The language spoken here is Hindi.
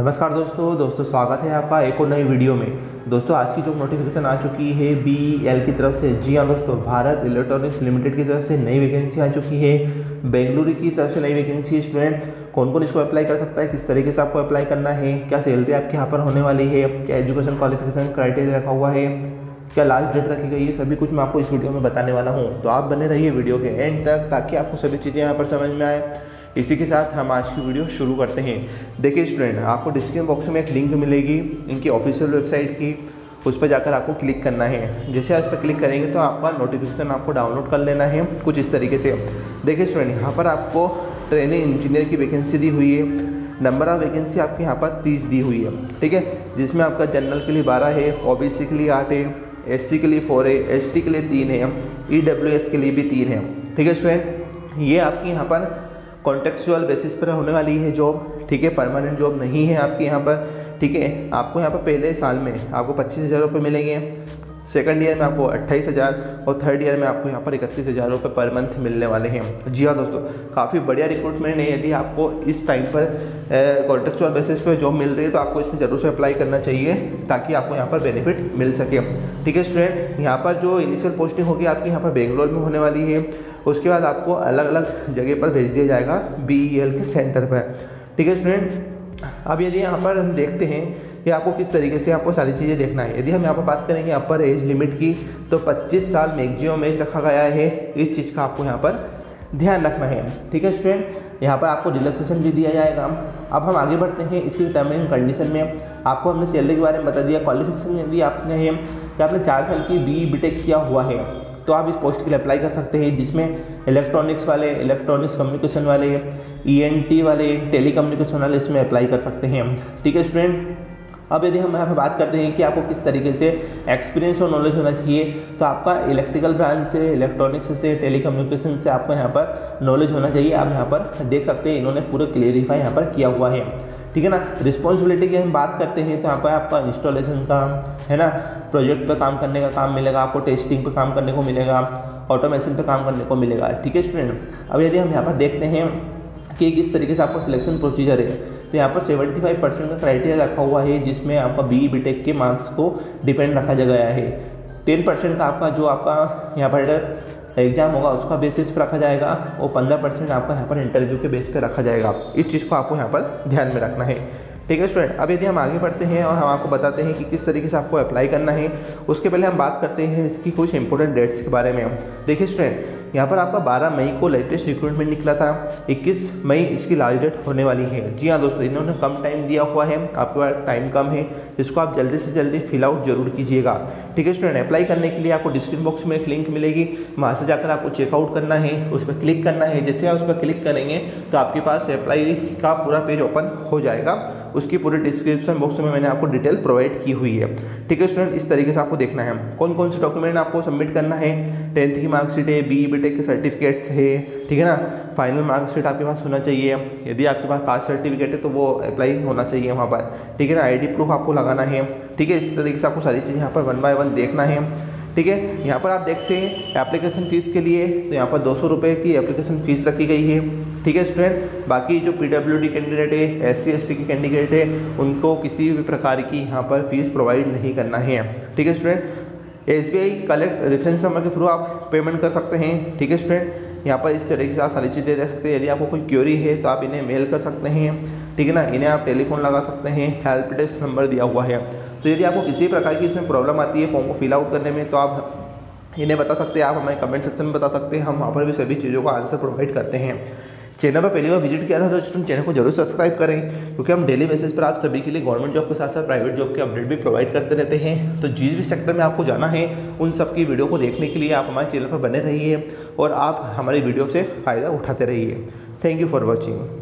नमस्कार दोस्तों स्वागत है आपका एक और नई वीडियो में। दोस्तों आज की जो नोटिफिकेशन आ चुकी है BEL की तरफ से, जी हाँ दोस्तों, भारत इलेक्ट्रॉनिक्स लिमिटेड की तरफ से नई वैकेंसी आ चुकी है। बेंगलुरु की तरफ से नई वैकेंसी है। स्टूडेंट कौन कौन इसको अप्लाई कर सकता है, किस तरीके से आपको अप्लाई करना है, क्या सैलरी आपके यहाँ पर होने वाली है, क्या एजुकेशन क्वालिफिकेशन क्राइटेरिया रखा हुआ है, क्या लास्ट डेट रखी गई है, सभी कुछ मैं आपको इस वीडियो में बताने वाला हूँ। तो आप बने रहिए वीडियो के एंड तक ताकि आपको सभी चीज़ें यहाँ पर समझ में आए। इसी के साथ हम आज की वीडियो शुरू करते हैं। देखिए स्टूडेंट, आपको डिस्क्रिप्शन बॉक्स में एक लिंक मिलेगी इनकी ऑफिशियल वेबसाइट की, उस पर जाकर आपको क्लिक करना है। जैसे आप उस पर क्लिक करेंगे तो आपका नोटिफिकेशन आपको डाउनलोड कर लेना है कुछ इस तरीके से। देखिए स्टूडेंट, यहाँ पर आपको ट्रेनिंग इंजीनियर की वैकेंसी दी हुई है। नंबर ऑफ वैकेंसी आपके यहाँ पर 30 दी हुई है, ठीक है, जिसमें आपका जनरल के लिए 12 है, OBC के लिए 8 है, SC के लिए 4 है, ST के लिए 3 है, EWS के लिए भी 3 है। ठीक है स्टूडेंट, ये आपके यहाँ पर कॉन्ट्रेक्चुअल बेसिस पर होने वाली है जॉब, ठीक है, परमानेंट जॉब नहीं है आपके यहाँ पर। ठीक है, आपको यहाँ पर पहले साल में आपको 25,000 रुपये मिलेंगे, सेकंड ईयर में आपको 28,000 और थर्ड ईयर में आपको यहाँ पर 31,000 रुपये पर मंथ मिलने वाले हैं। जी हाँ दोस्तों, काफ़ी बढ़िया रिक्रूटमेंट है। यदि आपको इस टाइम पर कॉन्ट्रेक्चुअल बेसिस पर जॉब मिल रही है तो आपको इसमें ज़रूर से अप्लाई करना चाहिए ताकि आपको यहाँ पर बेनिफिट मिल सके। ठीक है स्टूडेंट, यहाँ पर जो इनिशियल पोस्टिंग होगी आपकी यहाँ पर बेंगलोर में होने वाली है। उसके बाद आपको अलग अलग जगह पर भेज दिया जाएगा BEL के सेंटर पर। ठीक है स्टूडेंट, अब यदि यहाँ पर हम देखते हैं कि आपको किस तरीके से आपको सारी चीज़ें देखना है। यदि हम यहाँ पर बात करेंगे अपर एज लिमिट की, तो 25 साल मैक्सिमम एज रखा गया है। इस चीज़ का आपको यहाँ पर ध्यान रखना है। ठीक है स्टूडेंट, यहाँ पर आपको रिलैक्सेशन भी दिया जाएगा। अब हम आगे बढ़ते हैं इसकी टर्म एंड कंडीशन में। आपको हमने सैलरी के बारे में बता दिया। क्वालिफिकेशन यदि आपने है कि आपने 4 साल की BE BTech किया हुआ है तो आप इस पोस्ट के लिए अप्लाई कर सकते हैं, जिसमें इलेक्ट्रॉनिक्स वाले, इलेक्ट्रॉनिक्स कम्युनिकेशन वाले, ENT वाले, टेलीकम्युनिकेशन वाले इसमें अप्लाई कर सकते हैं। ठीक है स्टूडेंट, अब यदि हम यहाँ पर बात करते हैं कि आपको किस तरीके से एक्सपीरियंस और नॉलेज होना चाहिए, तो आपका इलेक्ट्रिकल ब्रांच से, इलेक्ट्रॉनिक्स से, टेलीकम्युनिकेशन से आपको यहाँ पर नॉलेज होना चाहिए। आप यहाँ पर देख सकते हैं इन्होंने पूरा क्लेरिफाई यहाँ पर किया हुआ है। ठीक है ना, रिस्पॉन्सिबिलिटी की हम बात करते हैं तो यहाँ पर आपका इंस्टॉलेशन का है ना, प्रोजेक्ट पर काम करने का काम मिलेगा आपको, टेस्टिंग पर काम करने को मिलेगा, ऑटोमेशन पर काम करने को मिलेगा। ठीक है स्टूडेंट, अब यदि हम यहाँ पर देखते हैं कि किस तरीके से आपका सिलेक्शन प्रोसीजर है, तो यहाँ पर 75% का क्राइटेरिया रखा हुआ है, जिसमें आपका BE BTech के मार्क्स को डिपेंड रखा गया है। 10% का आपका जो आपका यहाँ पर एग्ज़ाम होगा उसका बेसिस पर रखा जाएगा और 15% आपका यहाँ पर इंटरव्यू के बेस पर रखा जाएगा। इस चीज़ को आपको यहाँ पर ध्यान में रखना है। ठीक है स्टूडेंट, अब यदि हम आगे बढ़ते हैं और हम आपको बताते हैं कि किस तरीके से आपको अप्लाई करना है, उसके पहले हम बात करते हैं इसकी कुछ इंपॉर्टेंट डेट्स के बारे में। देखिए स्टूडेंट, यहाँ पर आपका 12 मई को लेटेस्ट रिक्रूटमेंट निकला था। 21 मई इसकी लास्ट डेट होने वाली है। जी हाँ दोस्तों, इन्होंने कम टाइम दिया हुआ है, आपके पास टाइम कम है, इसको आप जल्दी से जल्दी फिल आउट जरूर कीजिएगा। ठीक है स्टूडेंट, अप्लाई करने के लिए आपको डिस्क्रिप्शन बॉक्स में एक लिंक मिलेगी, वहाँ से जाकर आपको चेकआउट करना है, उस पर क्लिक करना है। जैसे आप उस पर क्लिक करेंगे तो आपके पास अप्लाई का पूरा पेज ओपन हो जाएगा। उसकी पूरी डिस्क्रिप्शन बॉक्स में मैंने आपको डिटेल प्रोवाइड की हुई है। ठीक है स्टूडेंट, इस तरीके से आपको देखना है कौन कौन से डॉक्यूमेंट आपको सबमिट करना है। 10th की मार्कशीट है, BE BTech के सर्टिफिकेट्स है, ठीक है ना, फाइनल मार्कशीट आपके पास होना चाहिए। यदि आपके पास कास्ट सर्टिफिकेट है तो वो अप्लाई होना चाहिए वहाँ पर। ठीक है ना, ID प्रूफ आपको लगाना है। ठीक है, इस तरीके से आपको सारी चीज़ें यहाँ पर 1 बाय 1 देखना है। ठीक है, यहाँ पर आप देख सकते हैं एप्लीकेशन फ़ीस के लिए, तो यहाँ पर 200 रुपये की एप्लीकेशन फ़ीस रखी गई है। ठीक है स्टूडेंट, बाकी जो PWD कैंडिडेट है, SC ST के कैंडिडेट है, उनको किसी भी प्रकार की यहाँ पर फ़ीस प्रोवाइड नहीं करना है। ठीक है student, SBI collect reference number के थ्रू आप पेमेंट कर सकते हैं। ठीक है स्टूडेंट, यहाँ पर इस तरीके से आप सारी चीज़ें देख सकते हैं। यदि आपको कोई क्यूरी है तो आप इन्हें मेल कर सकते हैं। ठीक है ना, इन्हें आप टेलीफोन लगा सकते हैं, हेल्प डेस्क नंबर दिया हुआ है। तो यदि आपको किसी प्रकार की इसमें प्रॉब्लम आती है फॉर्म को फिल आउट करने में तो आप इन्हें बता सकते हैं, आप हमें कमेंट सेक्शन में बता सकते हैं, हम वहाँ पर भी सभी चीज़ों का आंसर प्रोवाइड करते हैं। चैनल पर पहली बार विजिट किया था तो स्टूडेंट चैनल को जरूर सब्सक्राइब करें, क्योंकि हम डेली बेसिस पर आप सभी के लिए गवर्नमेंट जॉब के साथ साथ प्राइवेट जॉब के अपडेट भी प्रोवाइड करते रहते हैं। तो जिस भी सेक्टर में आपको जाना है उन सब की वीडियो को देखने के लिए आप हमारे चैनल पर बने रहिए और आप हमारी वीडियो से फ़ायदा उठाते रहिए। Thank you for watching.